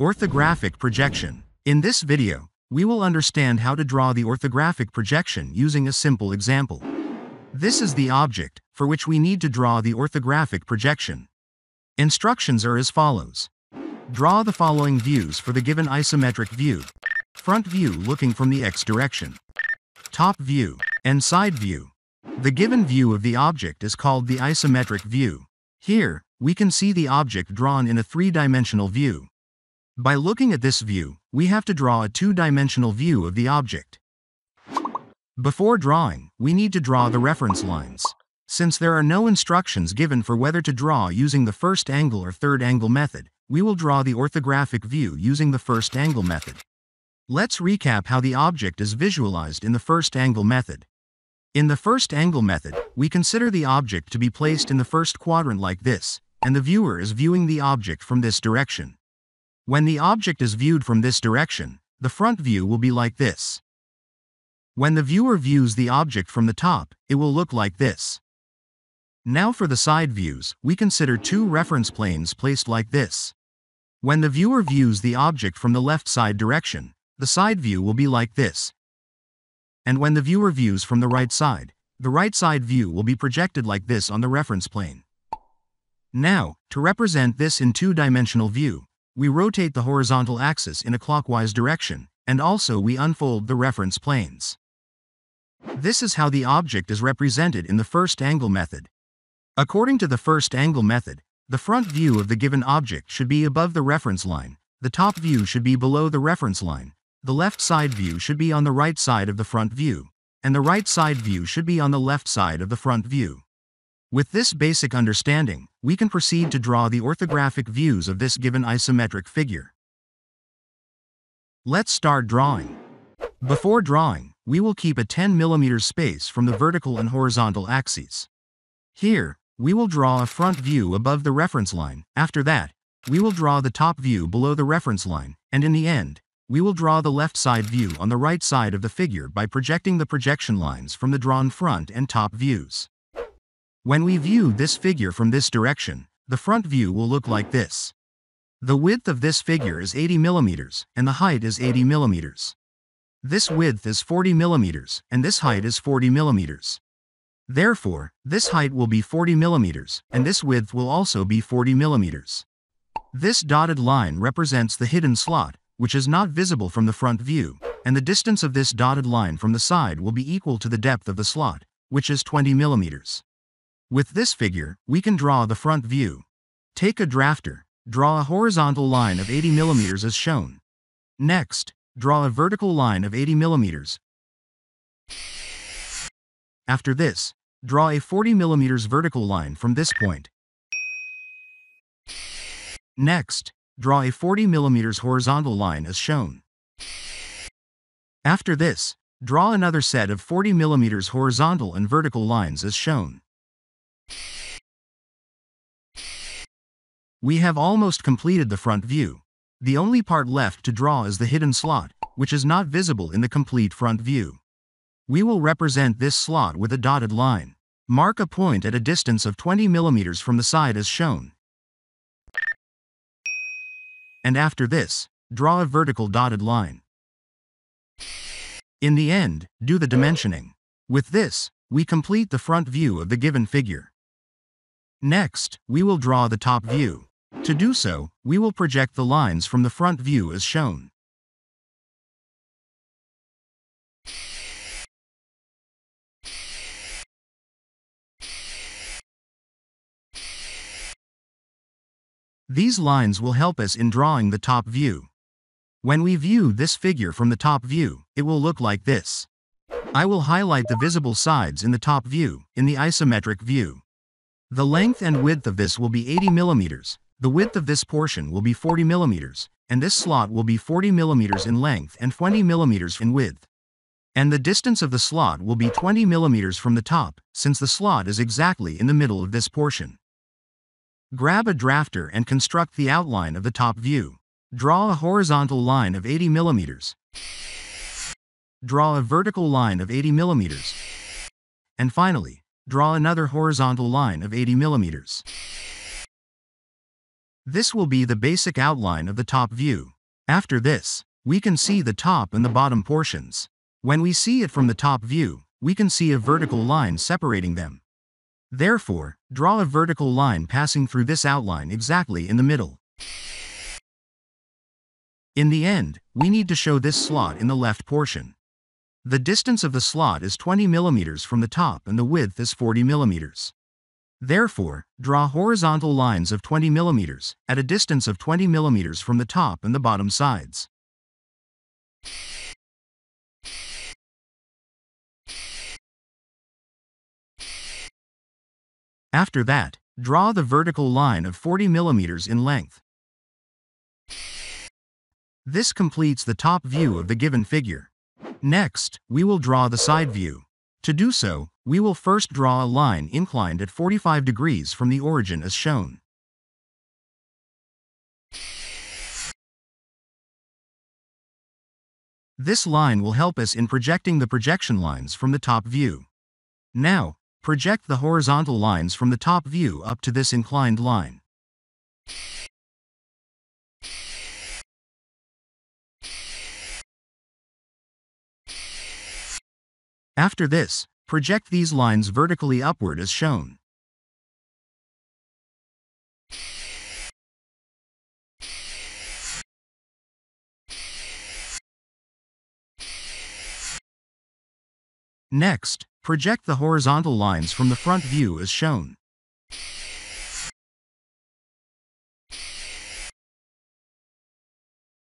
Orthographic projection. In this video, we will understand how to draw the orthographic projection using a simple example. This is the object for which we need to draw the orthographic projection. Instructions are as follows. Draw the following views for the given isometric view. Front view looking from the X direction, top view, and side view. The given view of the object is called the isometric view. Here, we can see the object drawn in a three-dimensional view. By looking at this view, we have to draw a two-dimensional view of the object. Before drawing, we need to draw the reference lines. Since there are no instructions given for whether to draw using the first angle or third angle method, we will draw the orthographic view using the first angle method. Let's recap how the object is visualized in the first angle method. In the first angle method, we consider the object to be placed in the first quadrant like this, and the viewer is viewing the object from this direction. When the object is viewed from this direction, the front view will be like this. When the viewer views the object from the top, it will look like this. Now for the side views, we consider two reference planes placed like this. When the viewer views the object from the left side direction, the side view will be like this. And when the viewer views from the right side view will be projected like this on the reference plane. Now, to represent this in two-dimensional view, we rotate the horizontal axis in a clockwise direction, and also we unfold the reference planes. This is how the object is represented in the first angle method. According to the first angle method, the front view of the given object should be above the reference line, the top view should be below the reference line, the left side view should be on the right side of the front view, and the right side view should be on the left side of the front view. With this basic understanding, we can proceed to draw the orthographic views of this given isometric figure. Let's start drawing. Before drawing, we will keep a 10 mm space from the vertical and horizontal axes. Here, we will draw a front view above the reference line. After that, we will draw the top view below the reference line, and in the end, we will draw the left side view on the right side of the figure by projecting the projection lines from the drawn front and top views. When we view this figure from this direction, the front view will look like this. The width of this figure is 80 mm, and the height is 80 mm. This width is 40 mm, and this height is 40 mm. Therefore, this height will be 40 mm, and this width will also be 40 mm. This dotted line represents the hidden slot, which is not visible from the front view, and the distance of this dotted line from the side will be equal to the depth of the slot, which is 20 mm. With this figure, we can draw the front view. Take a drafter, draw a horizontal line of 80 mm as shown. Next, draw a vertical line of 80 mm. After this, draw a 40 mm vertical line from this point. Next, draw a 40 mm horizontal line as shown. After this, draw another set of 40 mm horizontal and vertical lines as shown. We have almost completed the front view. The only part left to draw is the hidden slot, which is not visible in the complete front view. We will represent this slot with a dotted line. Mark a point at a distance of 20 mm from the side as shown. And after this, draw a vertical dotted line. In the end, do the dimensioning. With this, we complete the front view of the given figure. Next, we will draw the top view. To do so, we will project the lines from the front view as shown. These lines will help us in drawing the top view. When we view this figure from the top view, it will look like this. I will highlight the visible sides in the top view, in the isometric view. The length and width of this will be 80 mm, the width of this portion will be 40 mm, and this slot will be 40 mm in length and 20 mm in width. And the distance of the slot will be 20 mm from the top, since the slot is exactly in the middle of this portion. Grab a drafter and construct the outline of the top view. Draw a horizontal line of 80 mm. Draw a vertical line of 80 mm. And finally, draw another horizontal line of 80 mm. This will be the basic outline of the top view. After this, we can see the top and the bottom portions. When we see it from the top view, we can see a vertical line separating them. Therefore, draw a vertical line passing through this outline exactly in the middle. In the end, we need to show this slot in the left portion. The distance of the slot is 20 millimeters from the top and the width is 40 millimeters. Therefore, draw horizontal lines of 20 millimeters at a distance of 20 millimeters from the top and the bottom sides. After that, draw the vertical line of 40 millimeters in length. This completes the top view of the given figure. Next, we will draw the side view. To do so, we will first draw a line inclined at 45 degrees from the origin as shown. This line will help us in projecting the projection lines from the top view. Now, project the horizontal lines from the top view up to this inclined line. After this, project these lines vertically upward as shown. Next, project the horizontal lines from the front view as shown.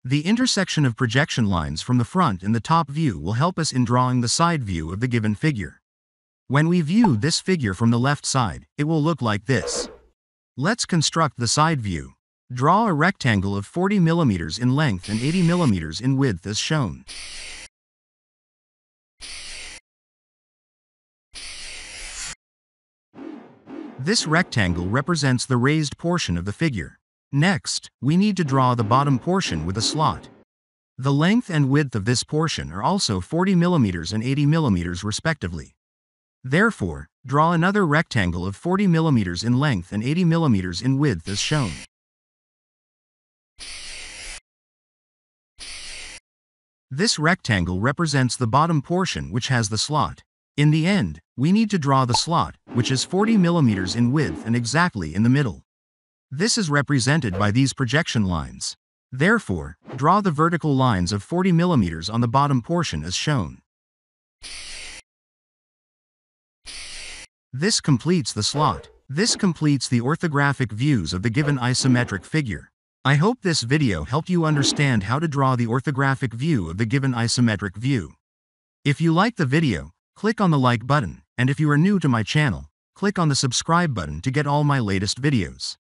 The intersection of projection lines from the front and the top view will help us in drawing the side view of the given figure. When we view this figure from the left side, it will look like this. Let's construct the side view. Draw a rectangle of 40 millimeters in length and 80 millimeters in width as shown. This rectangle represents the raised portion of the figure. Next, we need to draw the bottom portion with a slot. The length and width of this portion are also 40 millimeters and 80 millimeters respectively. Therefore, draw another rectangle of 40 millimeters in length and 80 millimeters in width as shown. This rectangle represents the bottom portion which has the slot. In the end, we need to draw the slot, which is 40 millimeters in width and exactly in the middle. This is represented by these projection lines. Therefore, draw the vertical lines of 40 millimeters on the bottom portion as shown. This completes the slot. This completes the orthographic views of the given isometric figure. I hope this video helped you understand how to draw the orthographic view of the given isometric view. If you like the video, click on the like button, and if you are new to my channel, click on the subscribe button to get all my latest videos.